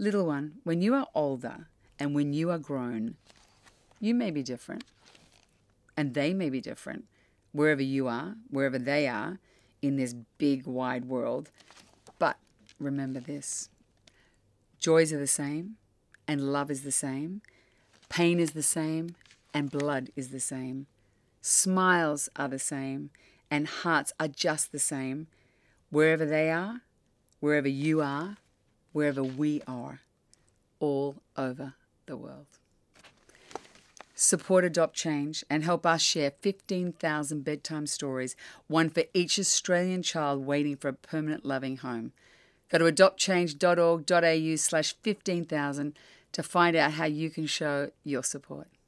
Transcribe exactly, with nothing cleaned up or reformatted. Little one, when you are older and when you are grown, you may be different and they may be different. Wherever you are, wherever they are in this big wide world. But remember this, joys are the same and love is the same. Pain is the same and blood is the same. Smiles are the same and hearts are just the same. Wherever they are, wherever you are, wherever we are, all over the world. Support Adopt Change and help us share fifteen thousand bedtime stories, one for each Australian child waiting for a permanent loving home. Go to adopt change dot org dot a u slash fifteen thousand to find out how you can show your support.